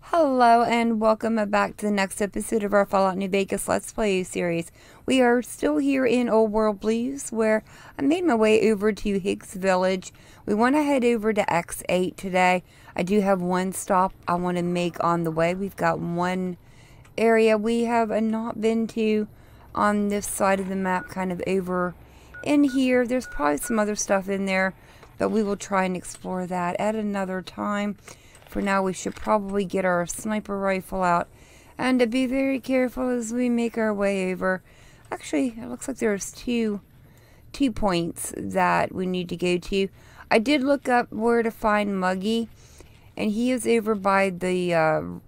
Hello and welcome back to the next episode of our Fallout New Vegas Let's Play series. We are still here in Old World Blues where I made my way over to Higgs Village. We want to head over to X8 today. I do have one stop I want to make on the way. We've got one area we have not been to on this side of the map, kind of over in here. There's probably some other stuff in there, but we will try and explore that at another time. For now, we should probably get our sniper rifle out and to be very careful as we make our way over. Actually, it looks like there's two points that we need to go to. I did look up where to find Muggy, and he is over by the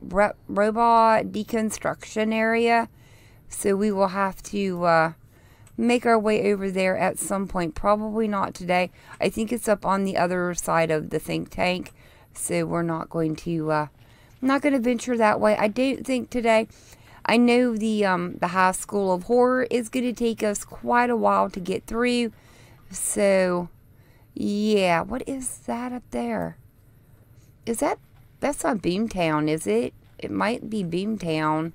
robot deconstruction area, so we will have to make our way over there at some point. Probably not today. I think it's up on the other side of the think tank, so we're not going to venture that way, I don't think, today. I know the High School of Horror is going to take us quite a while to get through, so yeah. What is that up there? Is that, that's not Boomtown, is it? It might be Boomtown.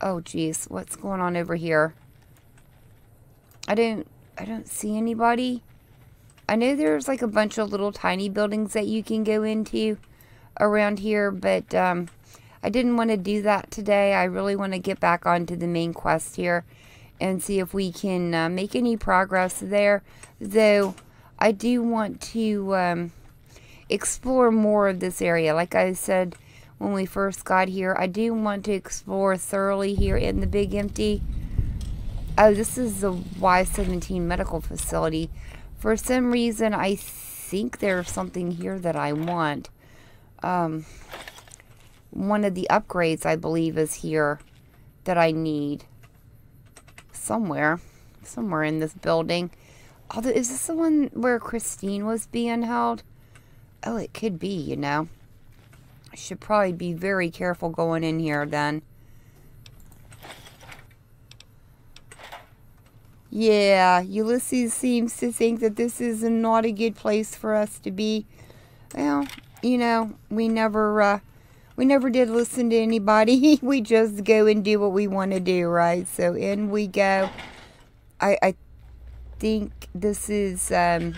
Oh geez, what's going on over here? I don't see anybody. I know there's like a bunch of little tiny buildings that you can go into around here, but I didn't want to do that today. I really want to get back onto the main quest here and see if we can make any progress there. Though I do want to explore more of this area. Like I said when we first got here, I do want to explore thoroughly here in the Big Empty. Oh, this is the Y-17 Medical Facility. For some reason, I think there's something here that I want. One of the upgrades, I believe, is here that I need. Somewhere in this building. Although, is this the one where Christine was being held? Oh, it could be, you know. I should probably be very careful going in here then. Yeah, Ulysses seems to think that this is not a good place for us to be. Well, you know, we never did listen to anybody. We just go and do what we want to do, right? So in we go. I think this is the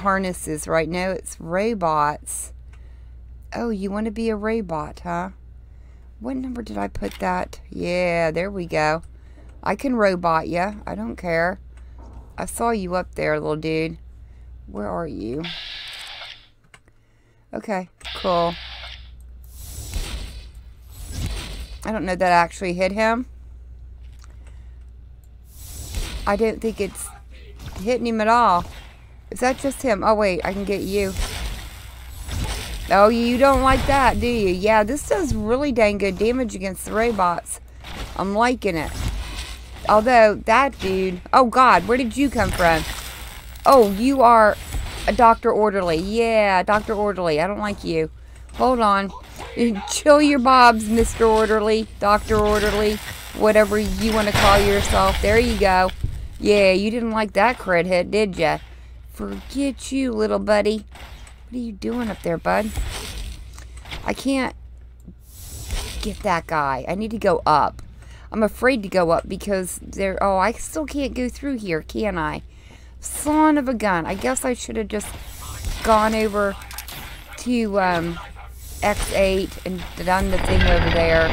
harnesses right now. It's robots. Oh, you want to be a robot, huh? What number did I put that? Yeah, there we go. I can robot ya. I don't care. I saw you up there, little dude. Where are you? Okay, cool. I don't know that actually hit him. I don't think it's hitting him at all. Is that just him? Oh, wait, I can get you. Oh, you don't like that, do you? Yeah, this does really dang good damage against the robots. I'm liking it. Although, that dude... Oh, God, where did you come from? Oh, you are a Dr. Orderly. Yeah, Dr. Orderly. I don't like you. Hold on. Chill your bobs, Mr. Orderly. Dr. Orderly. Whatever you want to call yourself. There you go. Yeah, you didn't like that crit hit, did ya? Forget you, little buddy. What are you doing up there, bud? I can't get that guy. I need to go up. I'm afraid to go up because there... Oh, I still can't go through here, can I? Son of a gun. I guess I should have just gone over to X8 and done the thing over there.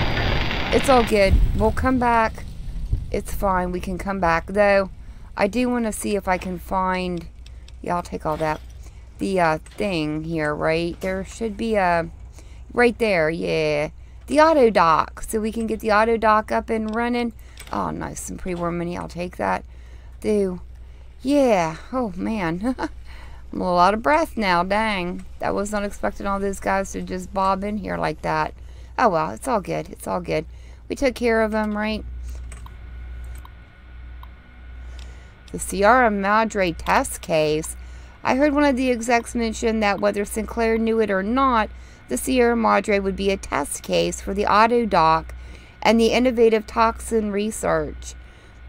It's all good. We'll come back. It's fine. We can come back. Though, I do want to see if I can find... Yeah, I'll take all that. The thing here, right? There should be a... Right there, yeah. The auto dock, so we can get the auto dock up and running. Oh, nice, some pre-war money. I'll take that. Dude, yeah. Oh man, I'm a little out of breath now. Dang, that was not expecting all those guys to just bob in here like that. Oh well, it's all good. It's all good. We took care of them, right? The Sierra Madre test caves. I heard one of the execs mention that whether Sinclair knew it or not, the Sierra Madre would be a test case for the auto dock and the innovative toxin research.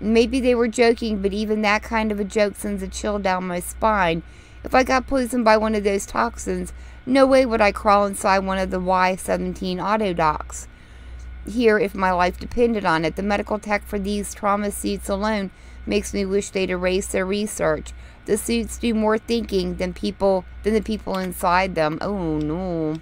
Maybe they were joking, but even that kind of a joke sends a chill down my spine. If I got poisoned by one of those toxins, no way would I crawl inside one of the Y-17 auto docks here if my life depended on it. The medical tech for these trauma suits alone makes me wish they'd erase their research. The suits do more thinking than the people inside them. Oh no.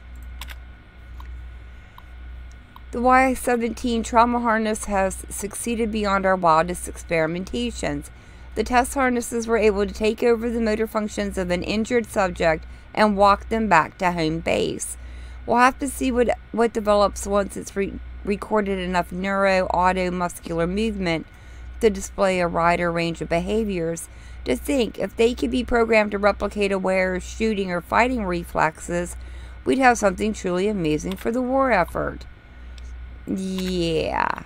The Y-17 trauma harness has succeeded beyond our wildest experimentations. The test harnesses were able to take over the motor functions of an injured subject and walk them back to home base. We'll have to see what develops once it's recorded enough neuro, auto, muscular movement to display a wider range of behaviors. To think, if they could be programmed to replicate a wearer's shooting or fighting reflexes, we'd have something truly amazing for the war effort. Yeah.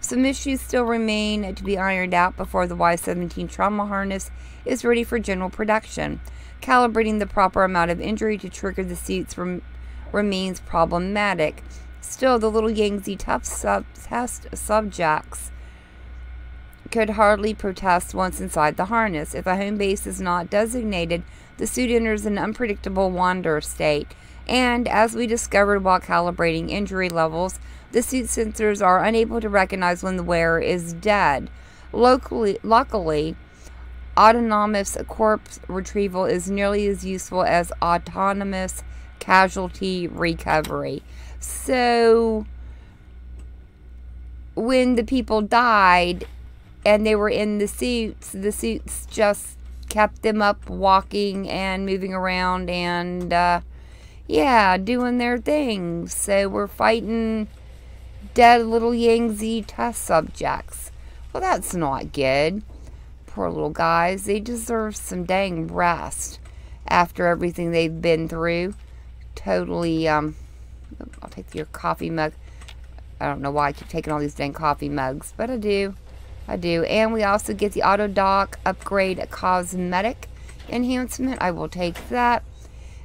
Some issues still remain to be ironed out before the Y-17 trauma harness is ready for general production. Calibrating the proper amount of injury to trigger the suits remains problematic. Still, the little Yangtze tough test subjects could hardly protest once inside the harness. If a home base is not designated, the suit enters an unpredictable wander state. And, as we discovered while calibrating injury levels, the suit sensors are unable to recognize when the wearer is dead. Luckily, autonomous corpse retrieval is nearly as useful as autonomous casualty recovery. So, when the people died and they were in the suits just kept them up walking and moving around and, yeah, doing their thing. So we're fighting dead little Yangtze test subjects. Well, that's not good. Poor little guys. They deserve some dang rest after everything they've been through. Totally, I'll take your coffee mug. I don't know why I keep taking all these dang coffee mugs, but I do. And we also get the auto dock upgrade cosmetic enhancement. I will take that.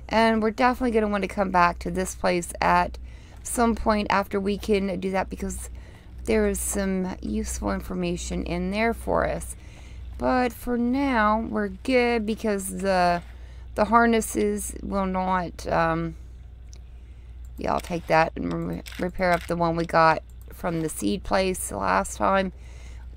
And we're definitely going to want to come back to this place at some point after we can do that, because there is some useful information in there for us. But for now, we're good because the harnesses will not... yeah, I'll take that and repair up the one we got from the seed place last time.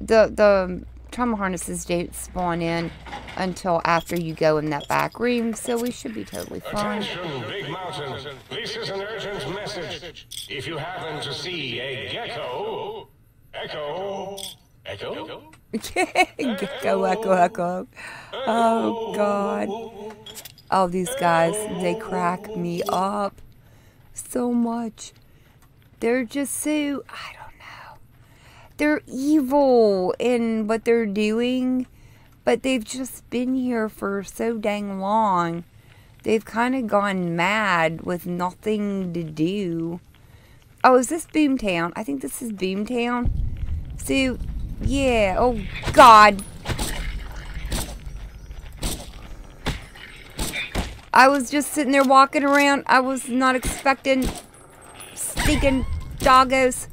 The trauma harnesses don't spawn in until after you go in that back room, so we should be totally fine. Attention, Big Mountain. This is an urgent message. If you happen to see a gecko... Echo? Gecko. Oh, God. Oh, these guys, they crack me up so much. They're just so... I don't know. They're evil in what they're doing. But they've just been here for so dang long. They've kind of gone mad with nothing to do. Oh, is this Boomtown? I think this is Boomtown. So, yeah. Oh, God. I was just sitting there walking around. I was not expecting stinking doggos.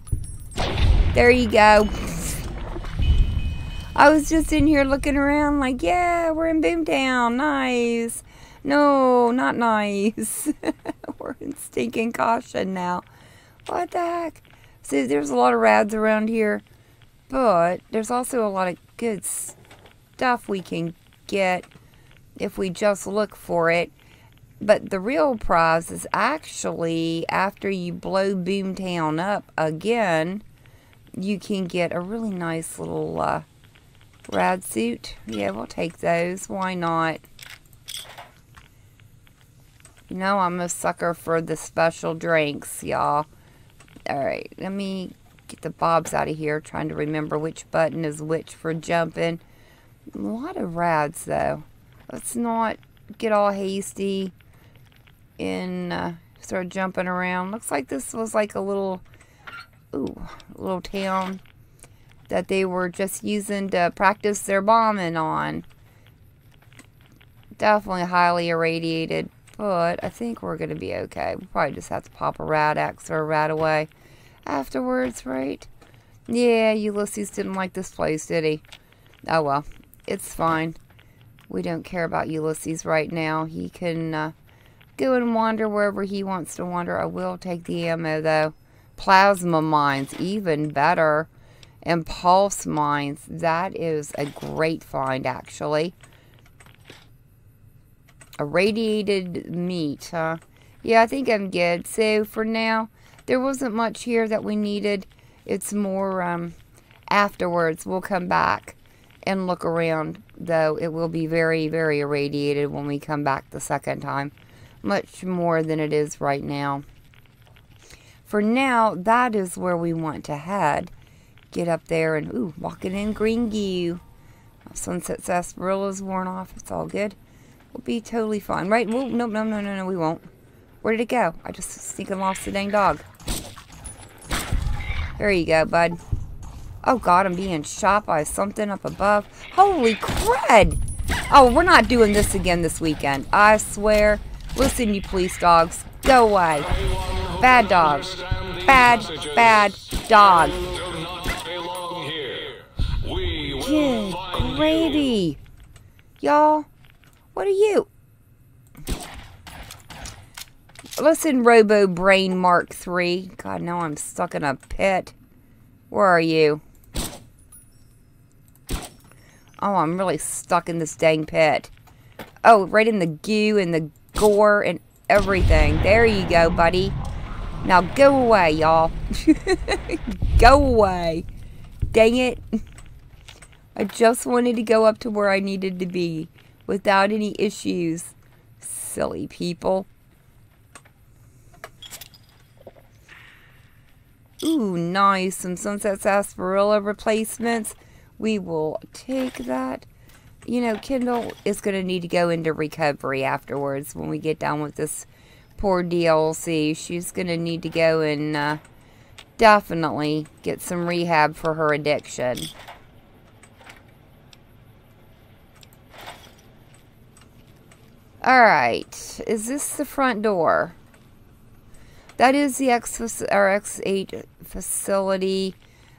There you go. I was just in here looking around like, yeah, we're in Boomtown. Nice. No, not nice. We're in stinking caution now. What the heck? See, there's a lot of rads around here. But there's also a lot of good stuff we can get if we just look for it. But the real prize is actually after you blow Boomtown up again, you can get a really nice little... rad suit. Yeah, we'll take those. Why not? You know, I'm a sucker for the special drinks, y'all. Alright, let me get the bobs out of here. Trying to remember which button is which for jumping. A lot of rads, though. Let's not get all hasty and start jumping around. Looks like this was like a little... Ooh, a little town that they were just using to practice their bombing on. Definitely highly irradiated, but I think we're going to be okay. We'll probably just have to pop a Rad-X or a Rad-Away afterwards, right? Yeah, Ulysses didn't like this place, did he? Oh well, it's fine. We don't care about Ulysses right now. He can go and wander wherever he wants to wander. I will take the ammo, though. Plasma mines, even better. Impulse mines. That is a great find, actually. Irradiated meat, huh? Yeah, I think I'm good. So, for now, there wasn't much here that we needed. It's more afterwards. We'll come back and look around, though. It will be very, very irradiated when we come back the second time. Much more than it is right now. For now, that is where we want to head. Get up there and, ooh, walking in green goo. My sunset sarsaparilla is worn off. It's all good. We'll be totally fine. Right? Nope, nope, no, no, no, no, we won't. Where did it go? I just sneaking lost the dang dog. There you go, bud. Oh, God, I'm being shot by something up above. Holy crud! Oh, we're not doing this again this weekend. I swear. Listen, you police dogs. Go away. Bad dog. Bad, bad dog. Good gravy. Y'all, what are you? Listen, Robo Brain Mark III. God, now I'm stuck in a pit. Where are you? Oh, I'm really stuck in this dang pit. Oh, right in the goo and the gore and everything. There you go, buddy. Now go away, y'all. Go away. Dang it. I just wanted to go up to where I needed to be without any issues. Silly people. Ooh, nice. Some sunset sarsaparilla replacements. We will take that. You know, Kendall is going to need to go into recovery afterwards when we get done with this poor DLC. She's going to need to go and definitely get some rehab for her addiction. Alright, is this the front door? That is the X8 facility.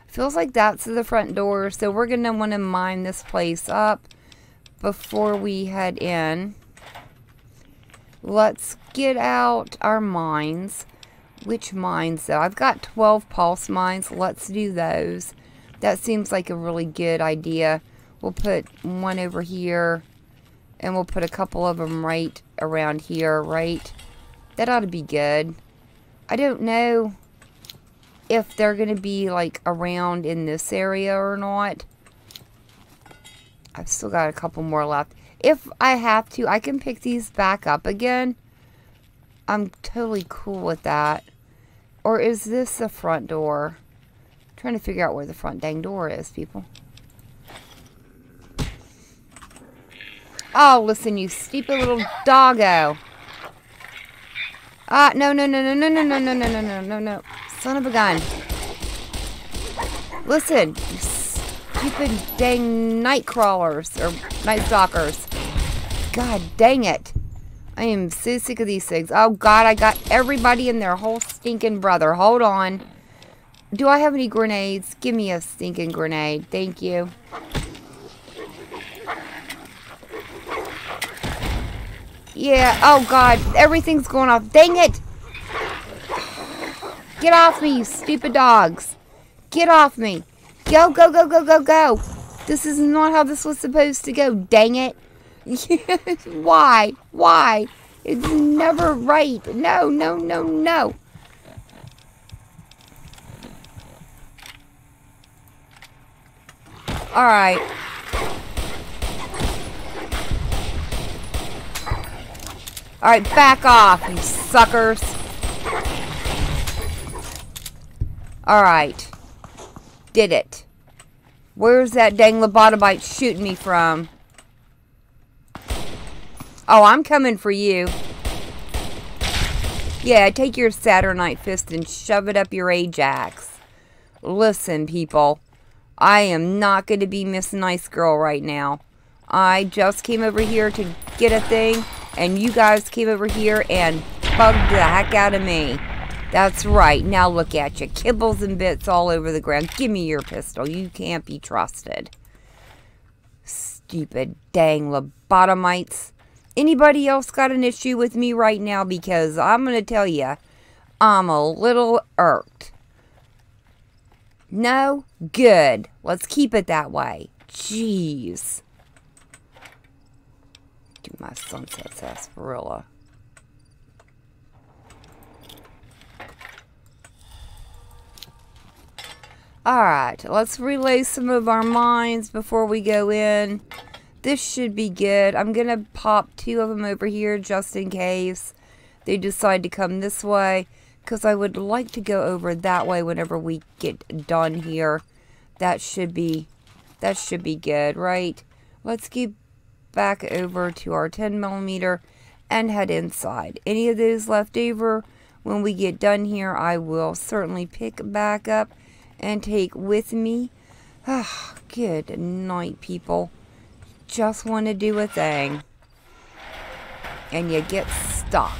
Feels like that's the front door, so we're going to want to mine this place up before we head in. Let's get out our mines. Which mines, though? I've got 12 pulse mines. Let's do those. That seems like a really good idea. We'll put one over here, and we'll put a couple of them right around here, right? That ought to be good. I don't know if they're going to be, like, around in this area or not. I've still got a couple more left. If I have to, I can pick these back up again. I'm totally cool with that. Or is this the front door? I'm trying to figure out where the front dang door is, people. Oh, listen, you stupid little doggo. Ah, no, no, no, no, no, no, no, no, no, no, no, no. Son of a gun. Listen, you stupid dang night crawlers, or night stalkers. God dang it. I am so sick of these things. Oh, God, I got everybody and their whole stinking brother. Hold on. Do I have any grenades? Give me a stinking grenade. Thank you. Yeah, oh God, everything's going off. Dang it! Get off me, you stupid dogs. Get off me. Go, go, go, go, go, go. This is not how this was supposed to go, dang it. Why? Why? It's never right. No, no, no, no. Alright. Alright, back off, you suckers. Alright. Did it. Where's that dang lobotomite shooting me from? Oh, I'm coming for you. Yeah, take your Saturnite fist and shove it up your Ajax. Listen, people. I am not going to be Miss Nice Girl right now. I just came over here to get a thing. And you guys came over here and bugged the heck out of me. That's right. Now look at you. Kibbles and bits all over the ground. Give me your pistol. You can't be trusted. Stupid dang lobotomites. Anybody else got an issue with me right now? Because I'm going to tell you, I'm a little irked. No? Good. Let's keep it that way. Jeez. Do my sunset sarsaparilla. Alright, let's relay some of our mines before we go in. This should be good. I'm going to pop two of them over here just in case they decide to come this way, because I would like to go over that way whenever we get done here. That should be good, right? Let's get back over to our 10mm and head inside. Any of those left over, when we get done here, I will certainly pick back up and take with me. Oh, good night, people. Just want to do a thing, and you get stuck.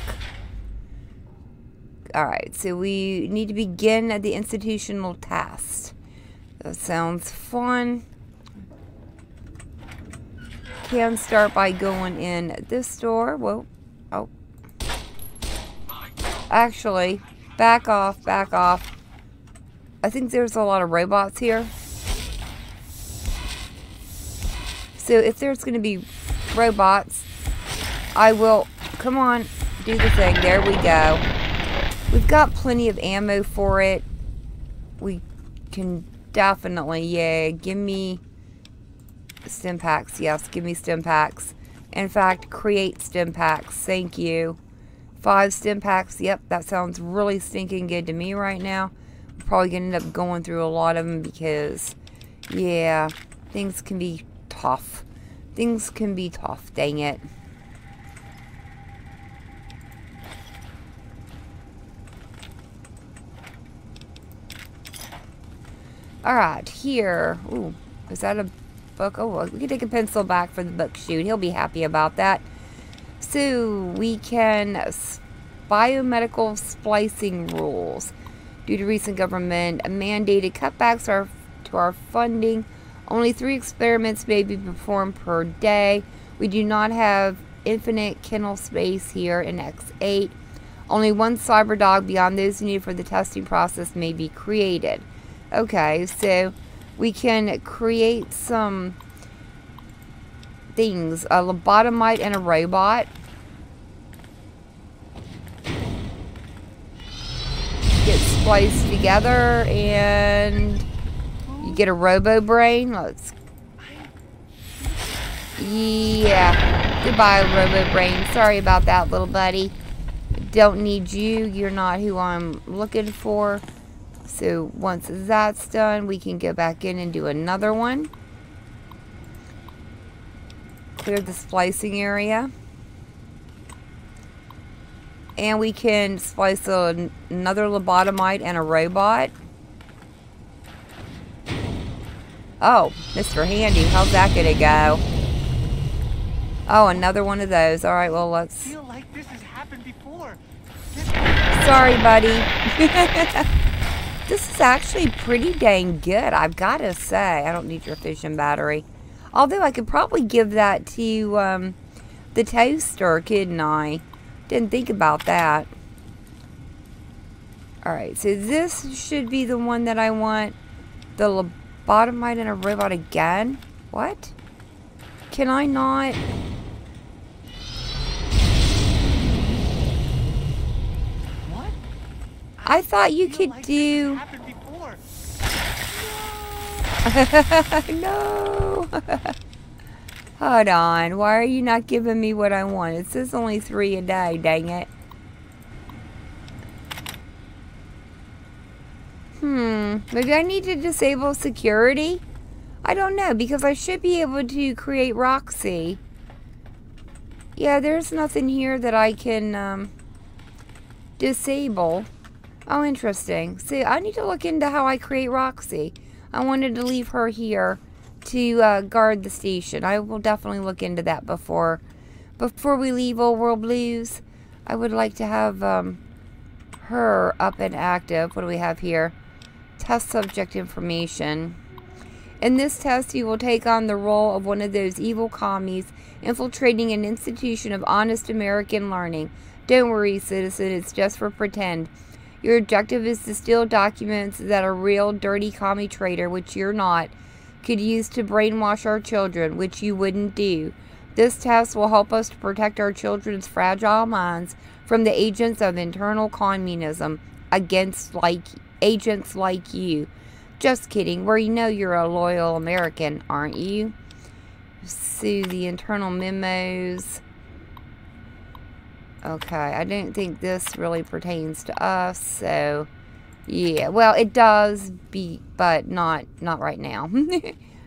Alright, so we need to begin at the institutional test. That sounds fun. Can start by going in at this door. Whoa. Oh. Actually, back off, back off. I think there's a lot of robots here. So if there's going to be robots, I will... Come on, do the thing. There we go. We've got plenty of ammo for it. We can definitely... Yeah, give me stim packs. Yes, give me stim packs. In fact, create stim packs. Thank you. 5 stim packs. Yep, that sounds really stinking good to me right now. Probably gonna end up going through a lot of them because, yeah, things can be tough. Things can be tough, dang it. Alright, here. Ooh, is that a book? Oh, well, we can take a pencil back for the book shoot. He'll be happy about that. So, we can... Biomedical splicing rules. Due to recent government mandated cutbacks to our funding, only 3 experiments may be performed per day. We do not have infinite kennel space here in X8. Only 1 cyber dog beyond those needed for the testing process may be created. Okay, so we can create some things. A lobotomite and a robot. Spliced together, and you get a Robo Brain. Let's, yeah, goodbye, Robo Brain. Sorry about that, little buddy. Don't need you. You're not who I'm looking for. So once that's done, we can go back in and do another one. Clear the splicing area. And we can splice another lobotomite and a robot. Oh, Mr. Handy, how's that gonna go? Oh, another one of those. All right, well, let's... I feel like this has happened before. Sorry, buddy. This is actually pretty dang good, I've got to say. I don't need your fission battery. Although I could probably give that to the toaster, couldn't I? Didn't think about that. Alright, so this should be the one that I want. The lobotomite and a robot again? What? Can I not? What? I thought you could like do... No! Hold on, why are you not giving me what I want? It says only 3 a day, dang it. Maybe I need to disable security? I don't know, because I should be able to create Roxy. Yeah, there's nothing here that I can disable. Oh, interesting. See, I need to look into how I create Roxy. I wanted to leave her here to guard the station. I will definitely look into that before we leave Old World Blues. I would like to have her up and active. What do we have here? Test subject information. In this test, you will take on the role of one of those evil commies infiltrating an institution of honest American learning. Don't worry, citizen, it's just for pretend. Your objective is to steal documents that a real dirty commie traitor, which you're not, could use to brainwash our children, which you wouldn't do. This test will help us to protect our children's fragile minds from the agents of internal communism agents like you. Just kidding. We know you're a loyal American, aren't you? See the internal memos. Okay, I don't think this really pertains to us, so yeah. Well, it does, but not right now.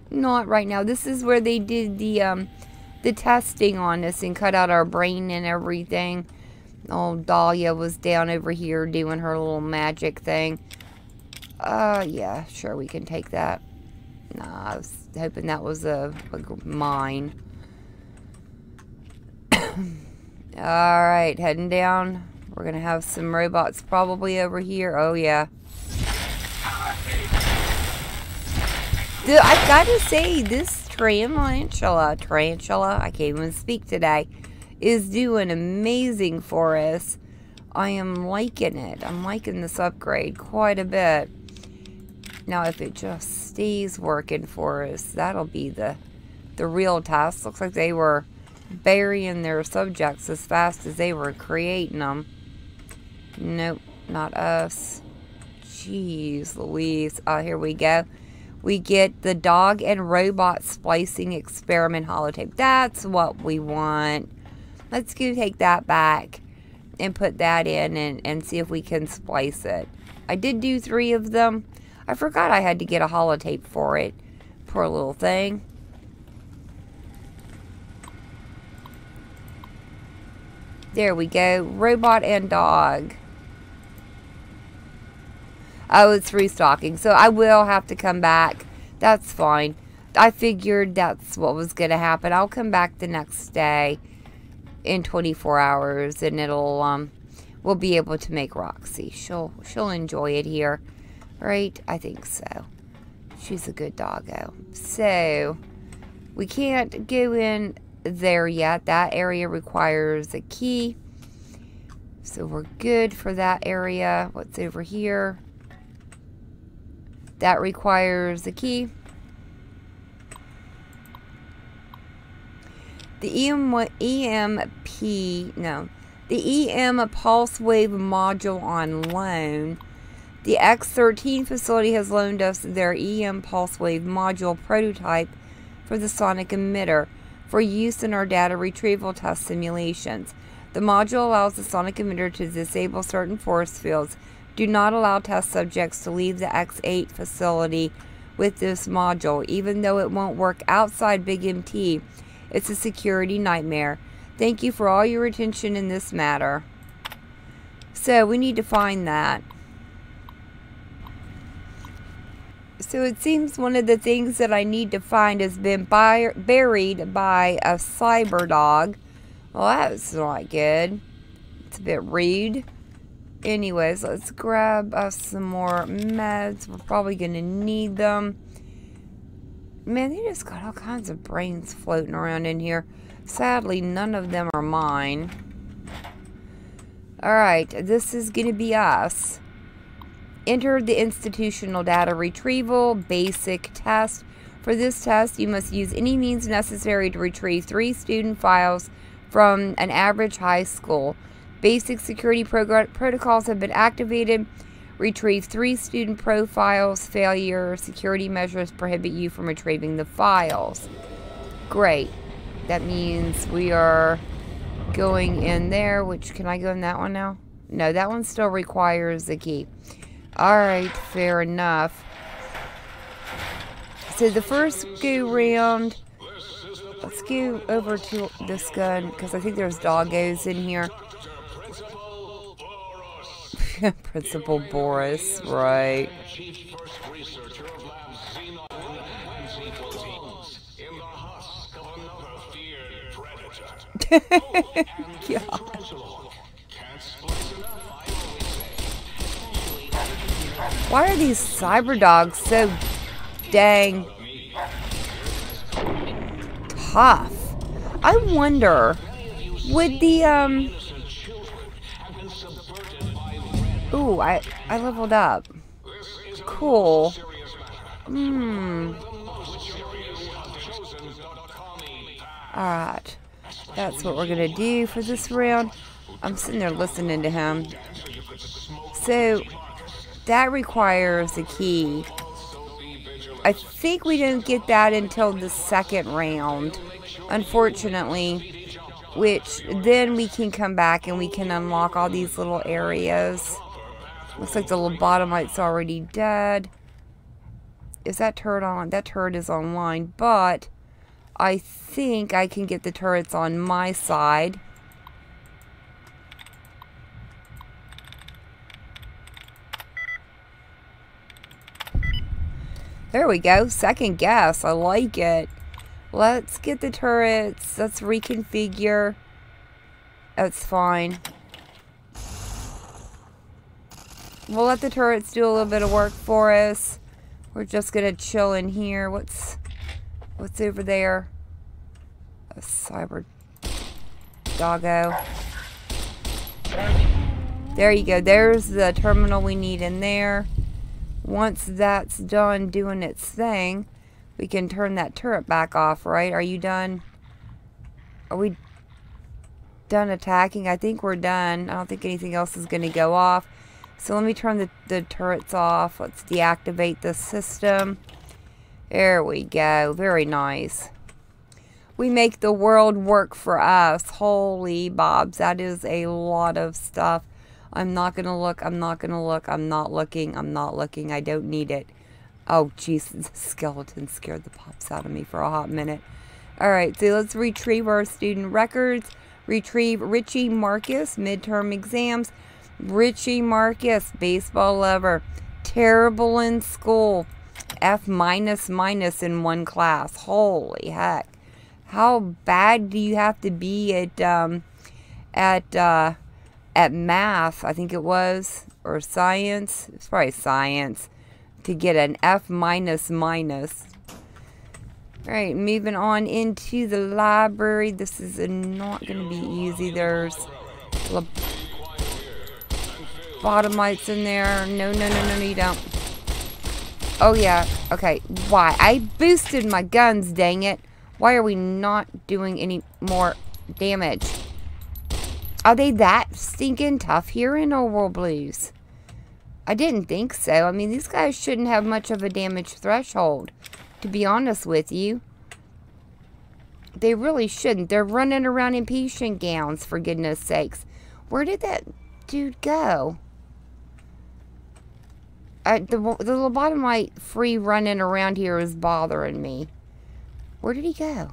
Not right now. This is where they did the testing on us and cut out our brain and everything. Old Dahlia was down over here doing her little magic thing. Yeah, sure, we can take that. Nah, I was hoping that was a mine. Alright, heading down. We're going to have some robots probably over here. Oh, yeah. Dude, I've got to say, this tarantula, I can't even speak today, is doing amazing for us. I am liking it. I'm liking this upgrade quite a bit. Now, if it just stays working for us, that'll be the real test. Looks like they were burying their subjects as fast as they were creating them. Nope, not us. Jeez Louise. Oh, here we go. We get the dog and robot splicing experiment holotape. That's what we want. Let's go take that back and put that in and see if we can splice it. I did do 3 of them. I forgot I had to get a holotape for it. Poor little thing. There we go. Robot and dog. Oh, it's restocking. So I will have to come back. That's fine. I figured that's what was going to happen. I'll come back the next day in 24 hours and it'll we'll be able to make Roxy. She'll enjoy it here. Right? I think so. She's a good doggo. So we can't go in there yet. That area requires a key, so we're good for that area. What's over here that requires a key? The EM Pulse Wave module on loan. The X13 facility has loaned us their EM Pulse Wave module prototype for the sonic emitter for use in our data retrieval test simulations. The module allows the sonic emitter to disable certain force fields. Do not allow test subjects to leave the X8 facility with this module, even though it won't work outside Big MT. It's a security nightmare. Thank you for all your attention in this matter. So we need to find that. So it seems one of the things that I need to find has been buried by a cyber dog. Well, that's not good. It's a bit rude. Anyways, let's grab us some more meds. We're probably going to need them. Man, they just got all kinds of brains floating around in here. Sadly, none of them are mine. Alright, this is going to be us. Enter the institutional data retrieval basic test. For this test, you must use any means necessary to retrieve 3 student files from an average high school. Basic security protocols have been activated. Retrieve 3 student profiles. Failure security measures prohibit you from retrieving the files. Great. That means we are going in there, which, can I go in that one now? No, that one still requires a key. Alright, fair enough. So the first go round, let's go over to this gun, because I think there's doggos in here. Principal Boris, right. God. Why are these cyber dogs so dang tough? I wonder, would the, ooh, I leveled up. Cool. Alright. That's what we're gonna do for this round. I'm sitting there listening to him. So, that requires a key. I think we didn't get that until the second round, unfortunately, which then we can come back and we can unlock all these little areas. Looks like the lobotomite's already dead. Is that turret on? That turret is online, but I think I can get the turrets on my side. There we go. Second guess. I like it. Let's get the turrets. Let's reconfigure. That's fine. We'll let the turrets do a little bit of work for us. We're just gonna chill in here. What's over there? A cyber doggo. There you go. There's the terminal we need in there. Once that's done doing its thing, we can turn that turret back off, right? Are you done? Are we done attacking? I think we're done. I don't think anything else is going to go off. So let me turn the turrets off. Let's deactivate the system. There we go. Very nice. We make the world work for us. Holy bobs. That is a lot of stuff. I'm not going to look, I'm not going to look, I'm not looking, I'm not looking, I don't need it. Oh, jeez, the skeleton scared the pops out of me for a hot minute. Alright, so let's retrieve our student records. Retrieve Richie Marcus, midterm exams. Richie Marcus, baseball lover. Terrible in school. F- in one class. Holy heck. How bad do you have to be at math, I think it was, or science, it's probably science, to get an F-. Alright, moving on into the library. This is not going to be easy. There's lobotomites in there. No, no, no, no, no, you don't. Oh, yeah. Okay, why? I boosted my guns, dang it. Why are we not doing any more damage? Are they that stinking tough here in Old World Blues? I didn't think so. I mean, these guys shouldn't have much of a damage threshold, to be honest with you. They really shouldn't. They're running around in patient gowns, for goodness sakes. Where did that dude go? The lobotomite free running around here is bothering me. Where did he go?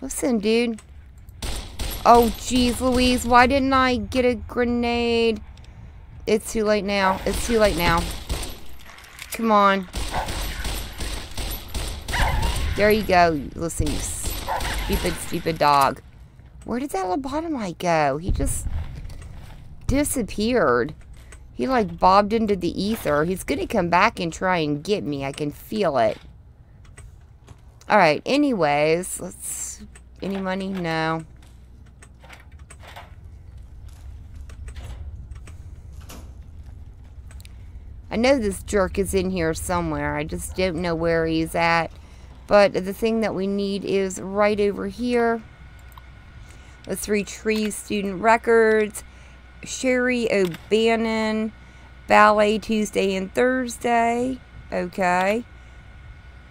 Listen, dude. Oh, jeez Louise, why didn't I get a grenade? It's too late now. It's too late now. Come on. There you go. Listen, you stupid dog. Where did that lobotomite go? He just disappeared. He, like, bobbed into the ether. He's going to come back and try and get me. I can feel it. Alright, anyways. Let's... Any money? No. I know this jerk is in here somewhere. I just don't know where he's at. But the thing that we need is right over here. Let's retrieve student records. Sherry O'Bannon. Ballet Tuesday and Thursday. Okay.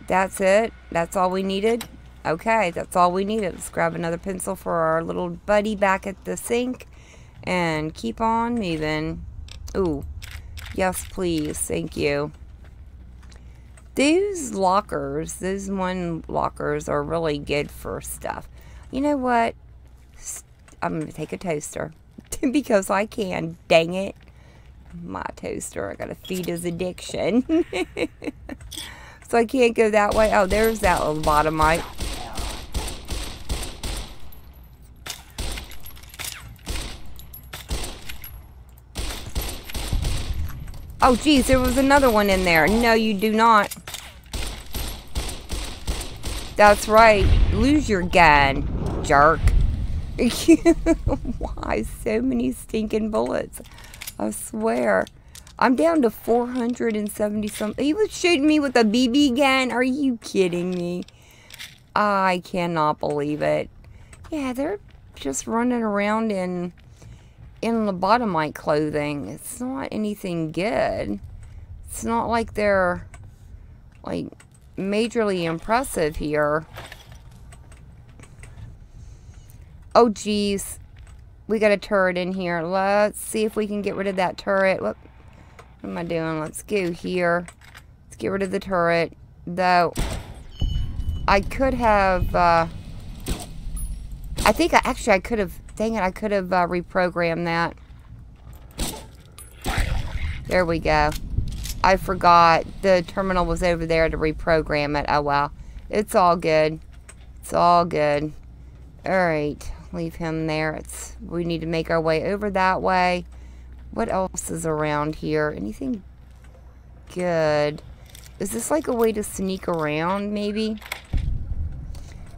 That's it. That's all we needed. Okay, that's all we needed. Let's grab another pencil for our little buddy back at the sink. And keep on moving. Ooh. Yes, please. Thank you. Those lockers, those one lockers are really good for stuff. You know what? I'm going to take a toaster because I can. Dang it. My toaster. I got to feed his addiction. So I can't go that way. Oh, there's that lobotomite. Oh, geez, there was another one in there. No, you do not. That's right. Lose your gun, jerk. Why so many stinking bullets? I swear. I'm down to 470 something. He was shooting me with a BB gun. Are you kidding me? I cannot believe it. Yeah, they're just running around in lobotomite clothing. It's not anything good. It's not like they're like majorly impressive here. Oh geez, we got a turret in here. Let's see if we can get rid of that turret. What am I doing? Let's go here. Let's get rid of the turret. Though I could have I think I could have, dang it, I could have reprogrammed that. There we go. I forgot. The terminal was over there to reprogram it. Oh, well. It's all good. It's all good. Alright. Leave him there. It's, we need to make our way over that way. What else is around here? Anything good? Is this like a way to sneak around, maybe?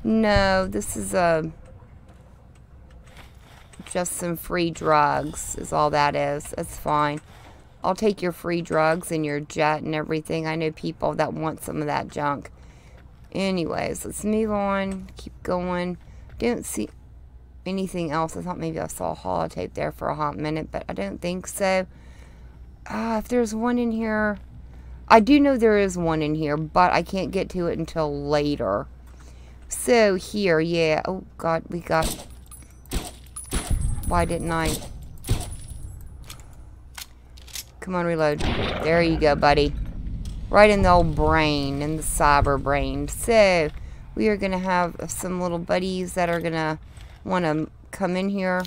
No. This is a... just some free drugs is all that is. That's fine. I'll take your free drugs and your jet and everything. I know people that want some of that junk. Anyways, let's move on. Keep going. Don't see anything else. I thought maybe I saw a holotape there for a hot minute, but I don't think so. If there's one in here. I do know there is one in here, but I can't get to it until later. So here, yeah. Oh, God, we got... Why didn't I? Come on, reload. There you go, buddy. Right in the old brain, in the cyber brain. So, we are going to have some little buddies that are going to want to come in here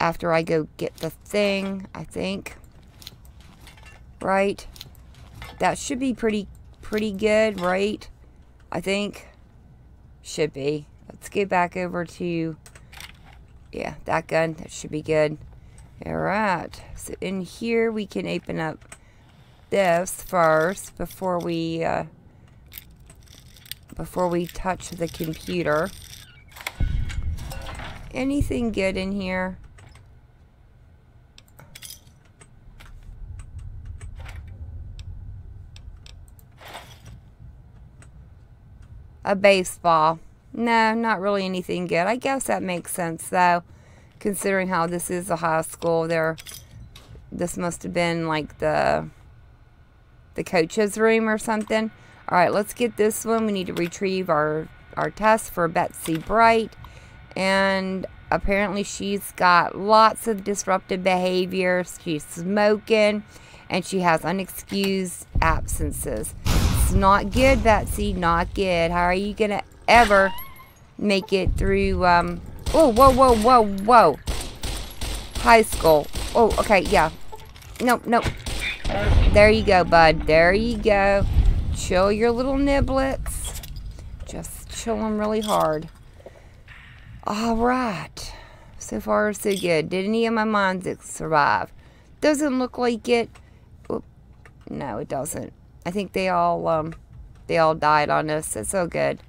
after I go get the thing, I think. Right? That should be pretty good, right? I think. Should be. Let's get back over to... Yeah, that gun, that should be good. Alright, so in here we can open up this first before we touch the computer. Anything good in here? A baseball. No, not really anything good. I guess that makes sense, though. Considering how this is a high school, this must have been, like, the coach's room or something. All right, let's get this one. We need to retrieve our test for Betsy Bright. And apparently she's got lots of disruptive behaviors. She's smoking, and she has unexcused absences. It's not good, Betsy. Not good. How are you going to ever make it through oh, whoa high school? Oh, okay, yeah, nope, there you go, bud, there you go. Chill your little niblets, just chill them really hard. All right, so far so good. Did any of my mines survive? Doesn't look like it. Oop. No, it doesn't. I think they all died on us. It's so good.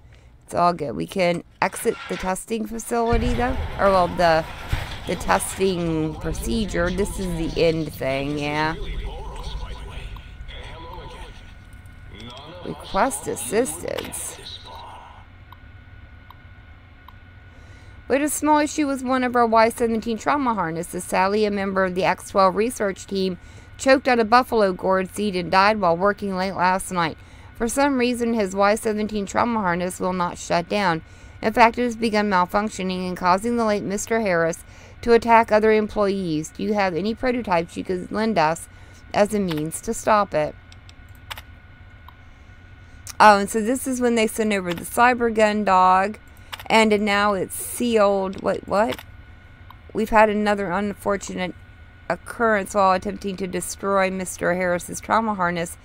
It's all good. We can exit the testing facility, though. Or, well, the testing procedure. This is the end thing, yeah. Request assistance. We had a small issue with one of our Y-17 trauma harnesses. Sally, a member of the X12 research team, choked on a buffalo gourd seed and died while working late last night. For some reason, his Y-17 trauma harness will not shut down. In fact, it has begun malfunctioning and causing the late Mr. Harris to attack other employees. Do you have any prototypes you could lend us as a means to stop it? Oh, and so this is when they sent over the cyber gun dog. And now it's sealed. Wait, what? We've had another unfortunate occurrence while attempting to destroy Mr. Harris's trauma harness.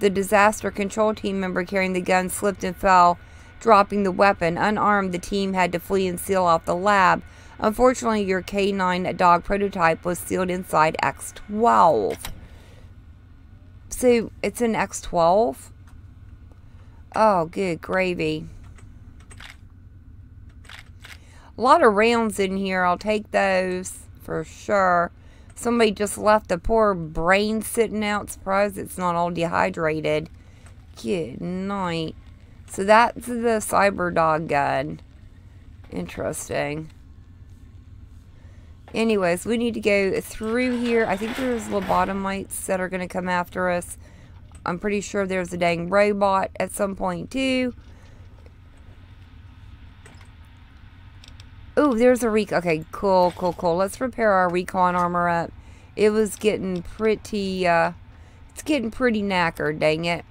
The disaster control team member carrying the gun slipped and fell, dropping the weapon. Unarmed, the team had to flee and seal off the lab. Unfortunately, your K9 dog prototype was sealed inside X12. So it's an X12. Oh, good gravy. A lot of rounds in here. I'll take those for sure. Somebody just left the poor brain sitting out. Surprised it's not all dehydrated. Good night. So that's the cyber dog gun. Interesting. Anyways, we need to go through here. I think there's lobotomites that are going to come after us. I'm pretty sure there's a dang robot at some point too. Oh, there's a recon. Okay, cool, cool, cool. Let's repair our recon armor up. It was getting pretty, it's getting pretty knackered, dang it.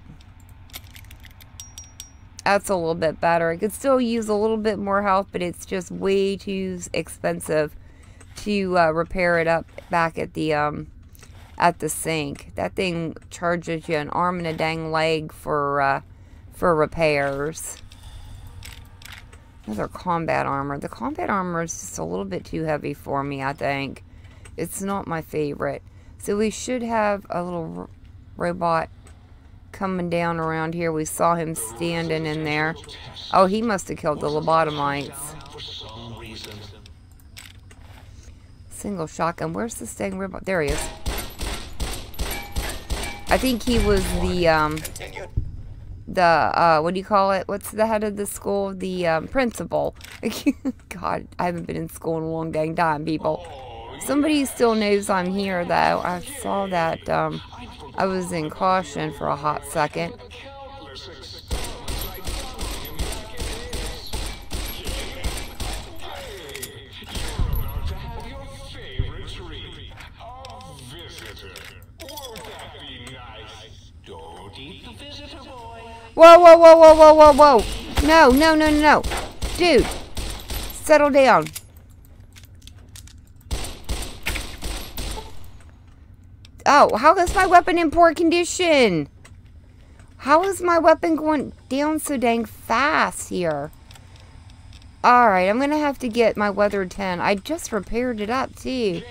That's a little bit better. I could still use a little bit more health, but it's just way too expensive to repair it up back at the sink. That thing charges you an arm and a dang leg for repairs. Another combat armor. The combat armor is just a little bit too heavy for me, I think. It's not my favorite. So we should have a little robot coming down around here. We saw him standing in there. Oh, he must have killed the lobotomites. Single shotgun. Where's this dang robot? There he is. I think he was the what do you call it? What's the head of the school? The principal. God, I haven't been in school in a long dang time, people. Somebody still knows I'm here, though. I saw that. I was in caution for a hot second. Whoa, whoa, whoa, whoa, whoa, whoa, whoa. No, no, no, no. Dude, settle down. Oh, how is my weapon in poor condition? How is my weapon going down so dang fast here? Alright, I'm going to have to get my weather 10. I just repaired it up, too.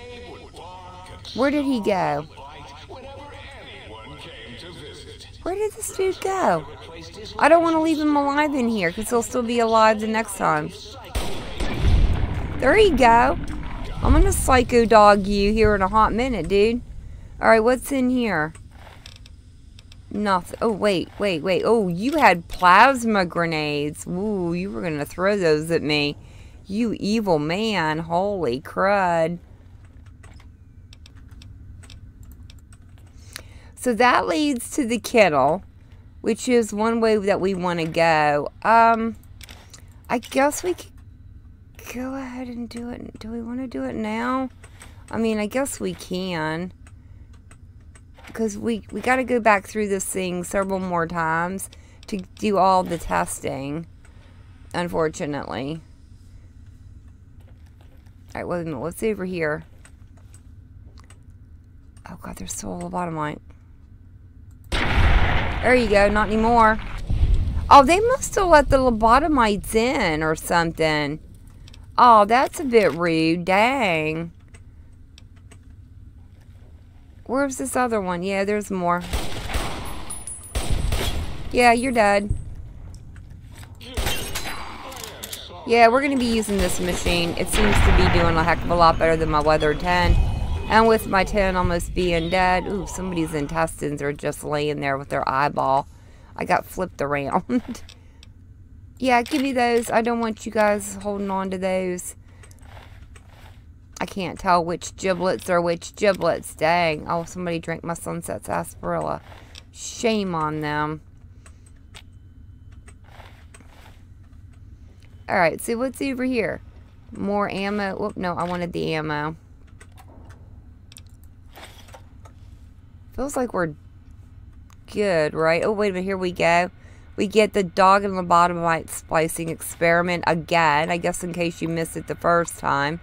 Where did he go? Where did this dude go? I don't want to leave him alive in here, because he'll still be alive the next time. There you go. I'm going to psycho dog you here in a hot minute, dude. Alright, what's in here? Nothing. Oh, wait, wait, wait. Oh, you had plasma grenades. Ooh, you were going to throw those at me. You evil man. Holy crud. So that leads to the kennel, which is one way that we want to go. I guess we could go ahead and do it. Do we want to do it now? I mean, I guess we can. Because we got to go back through this thing several more times to do all the testing, unfortunately. Alright, wait a minute. What's over here? Oh, God, there's still a lobotomite. There you go, not anymore. Oh, they must have let the lobotomites in or something. Oh, that's a bit rude. Dang. Where's this other one? Yeah, there's more. Yeah, you're dead. Yeah, we're going to be using this machine. It seems to be doing a heck of a lot better than my weather 10. And with my 10 almost being dead, ooh, somebody's intestines are just laying there with their eyeball. I got flipped around. Yeah, give me those. I don't want you guys holding on to those. I can't tell which giblets are which giblets. Dang. Oh, somebody drank my sunset's sarsaparilla. Shame on them. Alright, so what's over here? More ammo. Whoop, no, I wanted the ammo. Feels like we're good, right? Oh, wait a minute. Here we go. We get the dog and lobotomite splicing experiment again. I guess in case you missed it the first time.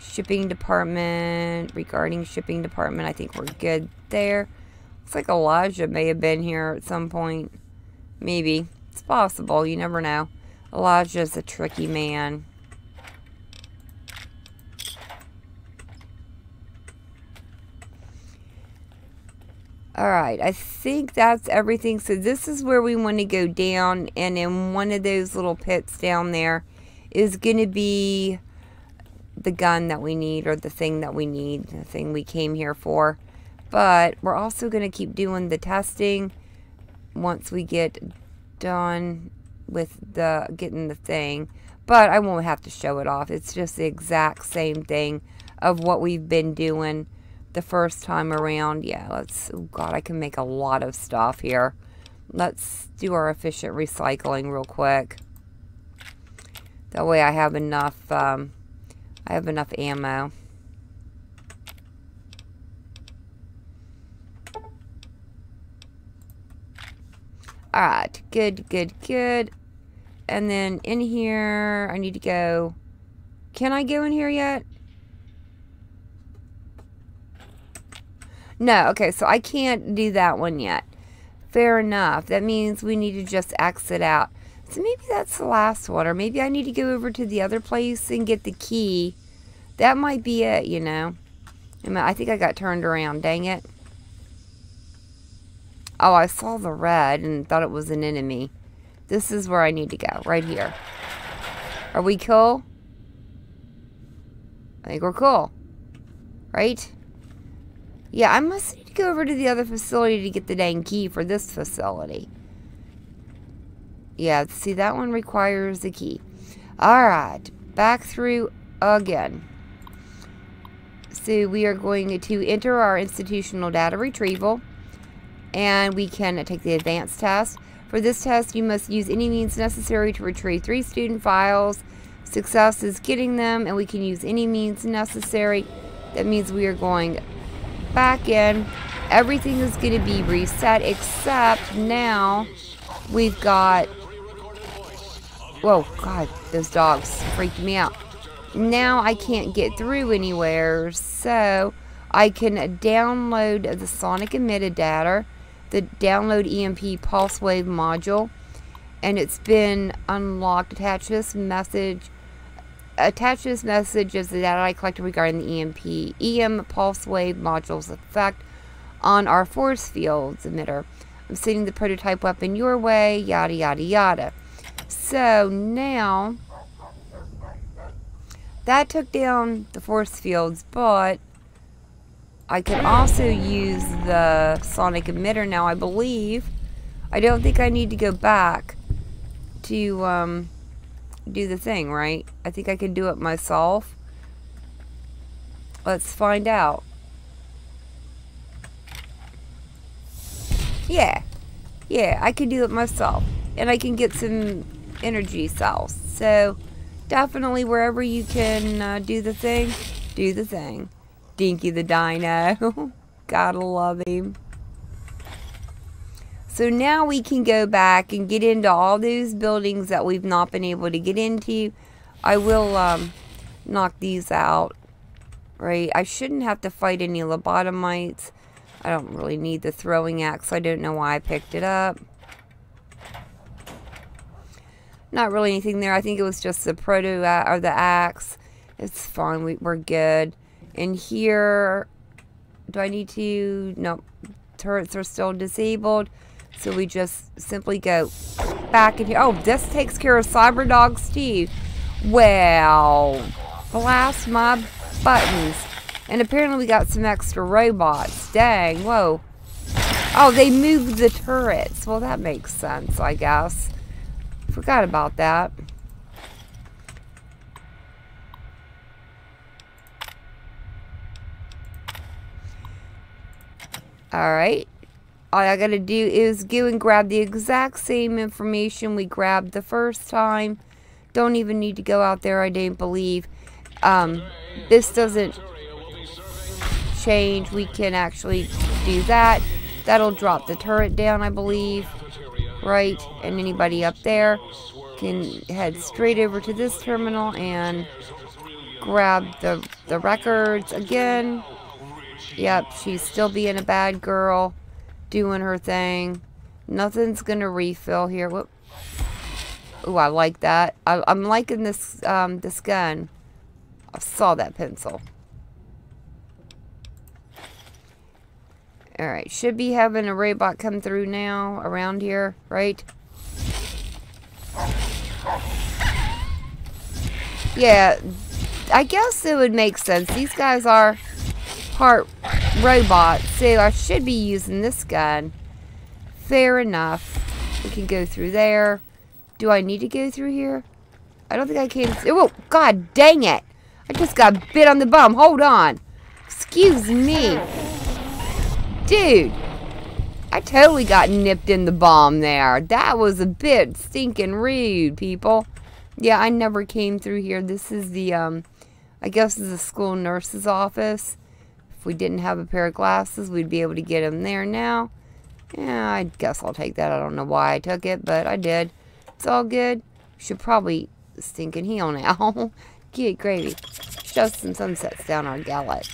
Shipping department. Regarding shipping department, I think we're good there. Looks like Elijah may have been here at some point. Maybe. It's possible. You never know. Elijah's a tricky man. Alright, I think that's everything. So this is where we want to go down, and in one of those little pits down there is going to be the gun that we need, or the thing that we need, the thing we came here for. But we're also going to keep doing the testing once we get done with the getting the thing. But I won't have to show it off. It's just the exact same thing of what we've been doing the first time around. Yeah, let's, oh God, I can make a lot of stuff here. Let's do our efficient recycling real quick. That way I have enough, ammo. Alright, good, good, good. And then in here, I need to go. Can I go in here yet? No, okay, so I can't do that one yet. Fair enough. That means we need to just exit out. So maybe that's the last one, or maybe I need to go over to the other place and get the key. That might be it, you know. I think I got turned around, dang it. Oh, I saw the red and thought it was an enemy. This is where I need to go, right here. Are we cool? I think we're cool. Right? Yeah, I must need to go over to the other facility to get the dang key for this facility. Yeah, see, that one requires the key. Alright, back through again. So we are going to enter our institutional data retrieval. And we can take the advanced test. For this test, you must use any means necessary to retrieve 3 student files. Success is getting them, and we can use any means necessary. That means we are going back in. Everything is going to be reset, except now we've got, whoa, God, those dogs freaked me out. Now I can't get through anywhere, so I can download the sonic emitted data, the download EMP Pulse Wave module, and it's been unlocked. Attach this message is the data I collected regarding the EM pulse wave module's effect on our force fields emitter. I'm sending the prototype weapon your way, yada, yada, yada. So now, that took down the force fields, but I could also use the sonic emitter now, I believe. I don't think I need to go back to, do the thing, right? I think I can do it myself. Let's find out. Yeah. Yeah, I can do it myself. And I can get some energy cells. So, definitely wherever you can do the thing, do the thing. Dinky the Dino. Gotta love him. So now we can go back and get into all those buildings that we've not been able to get into. I will knock these out, right? I shouldn't have to fight any lobotomites. I don't really need the throwing axe. I don't know why I picked it up. Not really anything there. I think it was just the the axe. It's fine. We're good. And here, do I need to? Nope. Turrets are still disabled. So we just simply go back in here. Oh, this takes care of cyber dogs too. Well, blast my buttons. And apparently we got some extra robots. Dang, whoa. Oh, they moved the turrets. Well, that makes sense, I guess. Forgot about that. Alright. All I gotta do is go and grab the exact same information we grabbed the first time. Don't even need to go out there, I don't believe. This doesn't change. We can actually do that. That'll drop the turret down, I believe. Right? And anybody up there can head straight over to this terminal and grab the records again. Yep, she's still being a bad girl. Doing her thing. Nothing's gonna refill here. Whoop. Ooh, I like that. I'm liking this this gun. I saw that pencil. Alright, should be having a Raybot come through now, around here, right? Yeah, I guess it would make sense. These guys are part robots, so I should be using this gun. Fair enough. We can go through there. Do I need to go through here? I don't think I can. Oh, god dang it! I just got bit on the bum. Hold on. Excuse me. Dude, I totally got nipped in the bum there. That was a bit stinking rude, people. Yeah, I never came through here. This is the, I guess this is the school nurse's office. If we didn't have a pair of glasses, we'd be able to get them there now. Yeah, I guess I'll take that. I don't know why I took it, but I did. It's all good. Should probably stinking heal now. Get gravy. Shove some sunsets down our gullet.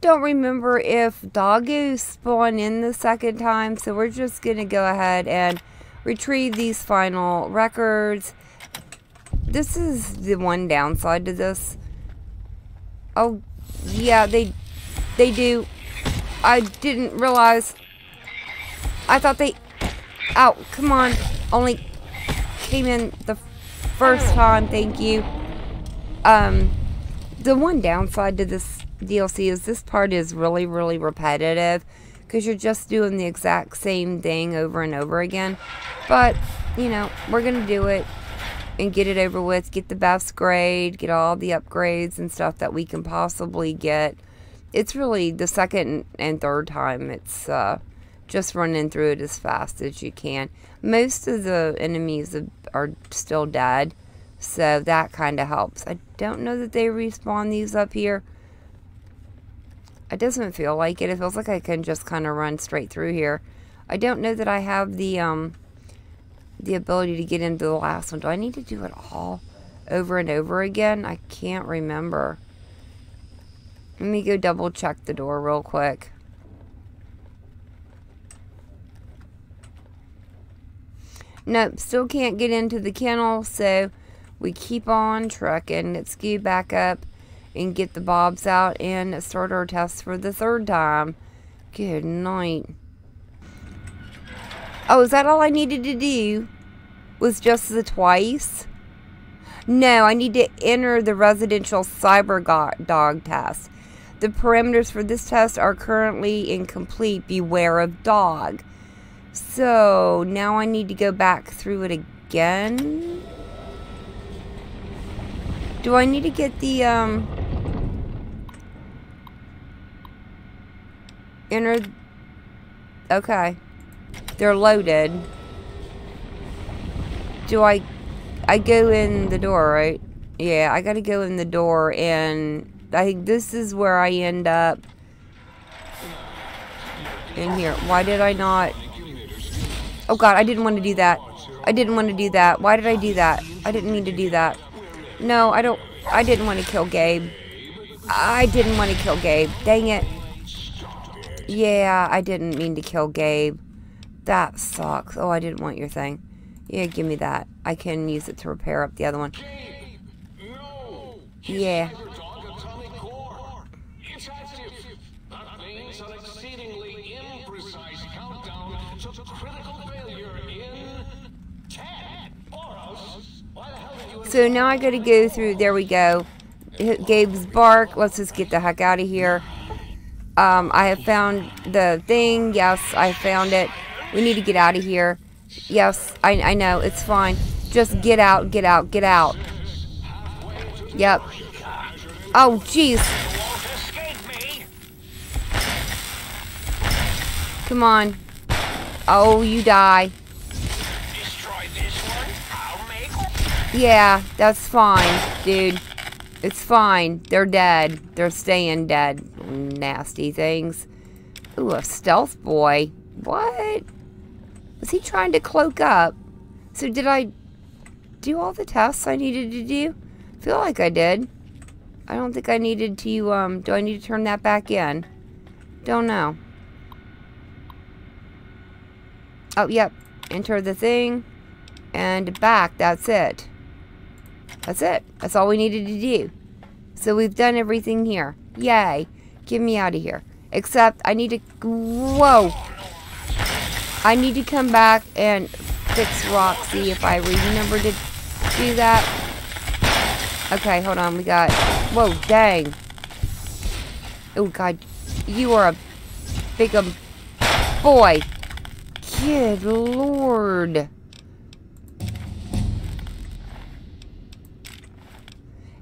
Don't remember if doggos spawn in the second time, so we're just going to go ahead and retrieve these final records. This is the one downside to this. Oh, yeah, they do. I didn't realize. I thought they... Ow, come on. Only came in the first time, thank you. The one downside to this DLC is this part is really, really repetitive, because you're just doing the exact same thing over and over again. But, you know, we're going to do it and get it over with, get the best grade, get all the upgrades and stuff that we can possibly get. It's really the second and third time. It's just running through it as fast as you can. Most of the enemies are still dead, so that kind of helps. I don't know that they respawn these up here. It doesn't feel like it. It feels like I can just kind of run straight through here. I don't know that I have the ability to get into the last one. Do I need to do it all over and over again? I can't remember. Let me go double check the door real quick. Nope, still can't get into the kennel, so we keep on trucking. Let's go back up and get the bobs out and start our tests for the third time. Good night. Oh, is that all I needed to do? Was just the twice? No, I need to enter the residential cyber dog test. The parameters for this test are currently incomplete. Beware of dog. So, now I need to go back through it again. Do I need to get the, okay. They're loaded. Do I go in the door, right? Yeah, I gotta go in the door, and I think this is where I end up. In here. Why did I not? Oh god, I didn't want to do that. I didn't want to do that. Why did I do that? I didn't mean to do that. No, I don't. I didn't want to kill Gabe. I didn't want to kill Gabe. Dang it. Yeah, I didn't mean to kill Gabe. That sucks. Oh, I didn't want your thing. Yeah, give me that. I can use it to repair up the other one. Yeah. So now I gotta go through. There we go. Gabe's bark. Let's just get the heck out of here. I have found the thing. Yes, I found it. We need to get out of here. Yes, I know. It's fine. Just get out, get out, get out. Yep. Oh, jeez. Come on. Oh, you die. Yeah, that's fine, dude. It's fine. They're dead. They're staying dead. Nasty things. Ooh, a stealth boy. What? Was he trying to cloak up? So did I do all the tests I needed to do? I feel like I did. I don't think I needed to, do I need to turn that back in? Don't know. Oh, yep. Enter the thing. And back. That's it. That's it. That's all we needed to do. So we've done everything here. Yay. Get me out of here. Except I need to... Whoa! I need to come back and fix Roxy if I remember to do that. Okay, hold on. We got... Whoa, dang. Oh, God. You are a big boy. Good Lord.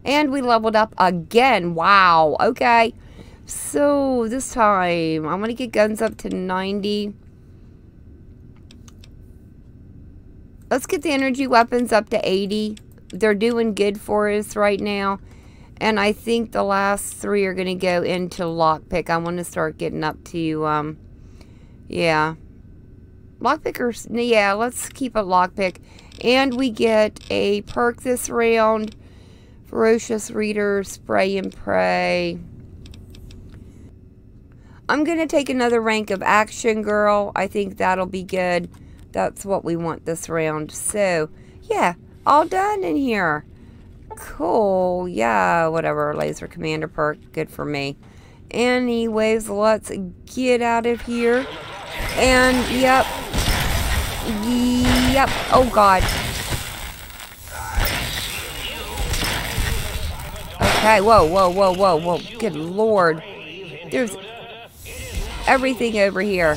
And we leveled up again. Wow. Okay. So, this time, I'm going to get guns up to 90. Let's get the energy weapons up to 80. They're doing good for us right now. And I think the last three are going to go into lockpick. I want to start getting up to, yeah. Lockpickers, yeah, let's keep a lockpick. And we get a perk this round. Ferocious Reader, Spray and Pray. I'm going to take another rank of Action Girl. I think that'll be good. That's what we want this round. So, yeah, all done in here. Cool. Yeah, whatever. Laser Commander perk. Good for me. Anyways, let's get out of here. And, yep. Yep. Oh, God. Okay. Whoa, whoa, whoa, whoa, whoa. Good Lord. There's everything over here.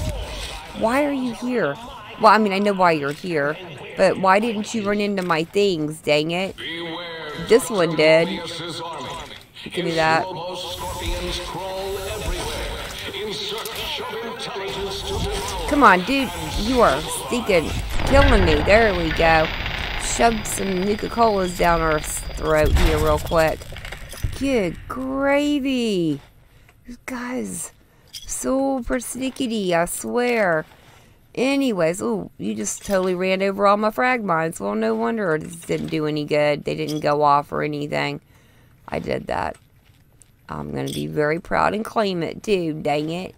Why are you here? Well, I mean, I know why you're here, but why didn't you run into my things, dang it? Beware, this one did. Give me that. Come on, dude. You are stinking killing me. There we go. Shoved some Nuka-Colas down our throat here real quick. Good gravy. You guys, so persnickety, I swear. Anyways, ooh, you just totally ran over all my frag mines. Well, no wonder this didn't do any good. They didn't go off or anything. I did that. I'm going to be very proud and claim it, too. Dang it.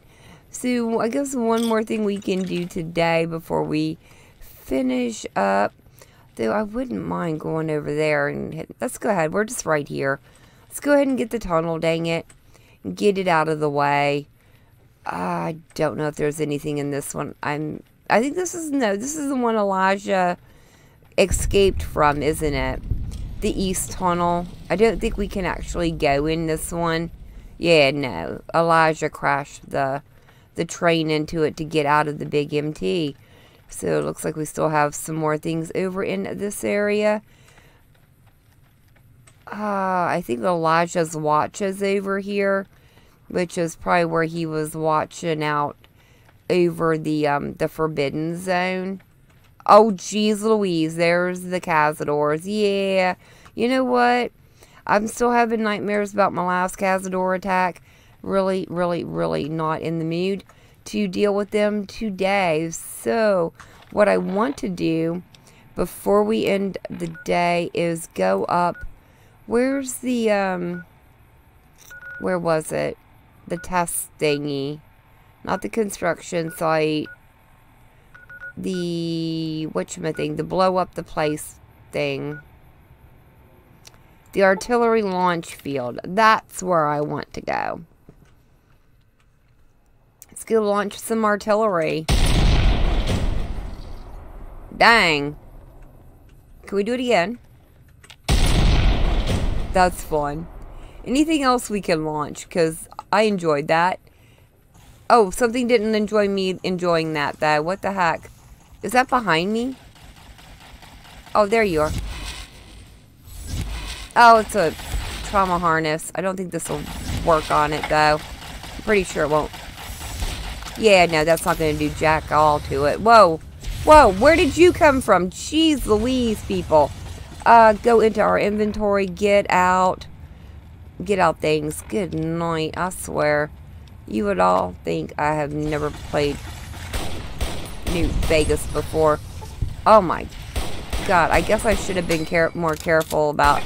So, I guess one more thing we can do today before we finish up. Though, I wouldn't mind going over there. And hit, let's go ahead. We're just right here. Let's go ahead and get the tunnel, dang it. Get it out of the way. I don't know if there's anything in this one. I think this is, no, this is the one Elijah escaped from, isn't it? The East Tunnel. I don't think we can actually go in this one. Yeah, no. Elijah crashed the train into it to get out of the Big MT. So it looks like we still have some more things over in this area. I think Elijah's watch is over here, which is probably where he was watching out over the Forbidden Zone. Oh, geez Louise, there's the Cazadors. Yeah, you know what? I'm still having nightmares about my last Cazador attack. Really, really, really not in the mood to deal with them today. So, what I want to do before we end the day is go up. Where's the, where was it? The test thingy. Not the construction site. The... whatchamacallit, the blow up the place thing. The artillery launch field. That's where I want to go. Let's go launch some artillery. Dang. Can we do it again? That's fun. Anything else we can launch, because I enjoyed that. Oh, something didn't enjoy me enjoying that, though. What the heck? Is that behind me? Oh, there you are. Oh, it's a trauma harness. I don't think this will work on it, though. I'm pretty sure it won't. Yeah, no, that's not going to do jack all to it. Whoa. Whoa, where did you come from? Jeez Louise, people. Go into our inventory. Get out. Get out things. Good night. I swear. You would all think I have never played New Vegas before. Oh my God. I guess I should have been more careful about...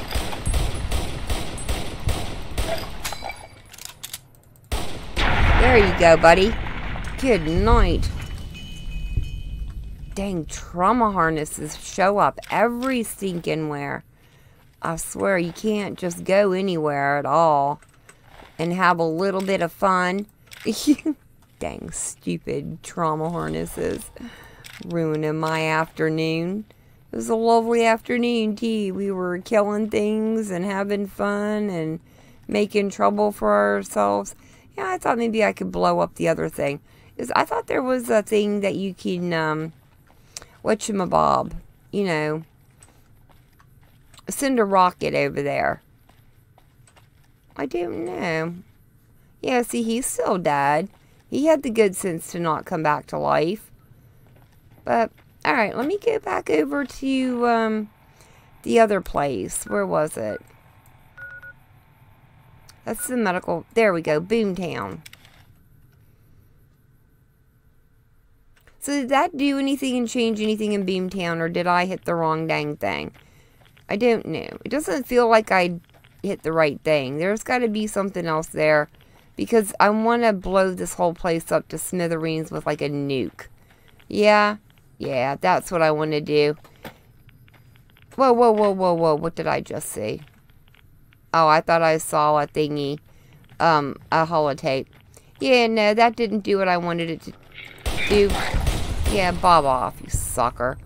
There you go, buddy. Good night. Dang, trauma harnesses show up every stinking where. I swear, you can't just go anywhere at all and have a little bit of fun Dang stupid trauma harnesses. Ruining my afternoon. It was a lovely afternoon, too. We were killing things and having fun and making trouble for ourselves. Yeah, I thought maybe I could blow up the other thing. I thought there was a thing that you can, whatchamabob, you know, send a rocket over there. I don't know. Yeah, see, he's still dead. He had the good sense to not come back to life. But, alright, let me go back over to, the other place. Where was it? That's the medical, there we go, Boomtown. So did that do anything and change anything in Boomtown, or did I hit the wrong dang thing? I don't know. It doesn't feel like I hit the right thing. There's got to be something else there, because I want to blow this whole place up to smithereens with like a nuke. Yeah, yeah, that's what I want to do. Whoa, whoa, whoa, whoa, whoa, what did I just see? Oh, I thought I saw a thingy, a holotape. Yeah, no, that didn't do what I wanted it to do. Yeah, bob off, you sucker.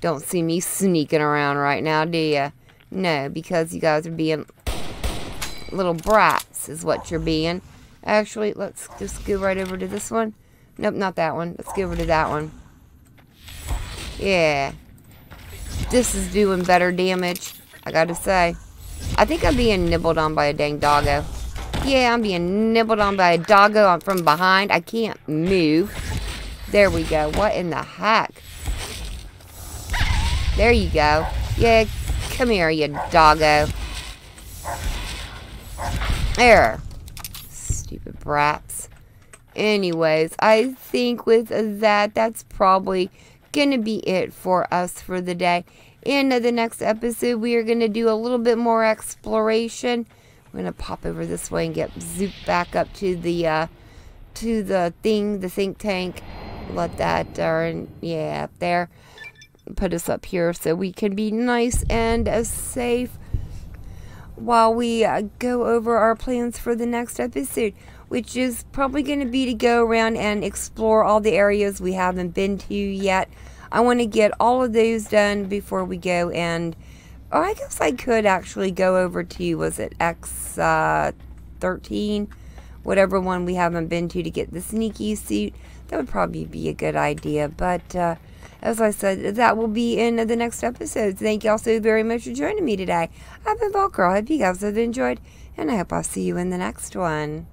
Don't see me sneaking around right now, do ya? No, because you guys are being little brats is what you're being. Actually, let's just go right over to this one. Nope, not that one. Let's go over to that one. Yeah. This is doing better damage, I gotta say. I think I'm being nibbled on by a dang doggo. Yeah, I'm being nibbled on by a doggo. I'm from behind. I can't move. There we go. What in the heck? There you go. Yeah, come here, you doggo. There. Stupid brats. Anyways, I think with that, that's probably going to be it for us for the day. In the next episode, we are going to do a little bit more exploration. We're going to pop over this way and get zooped back up to the thing, the think tank. Let that darn, yeah, up there. Put us up here so we can be nice and safe while we go over our plans for the next episode, which is probably going to be to go around and explore all the areas we haven't been to yet. I want to get all of those done before we go and, or I guess I could actually go over to, was it X13? Whatever one we haven't been to get the sneaky suit. That would probably be a good idea, but as I said, that will be in the next episode. Thank y'all so very much for joining me today. I've been Ball Girl. I hope you guys have enjoyed, and I hope I'll see you in the next one.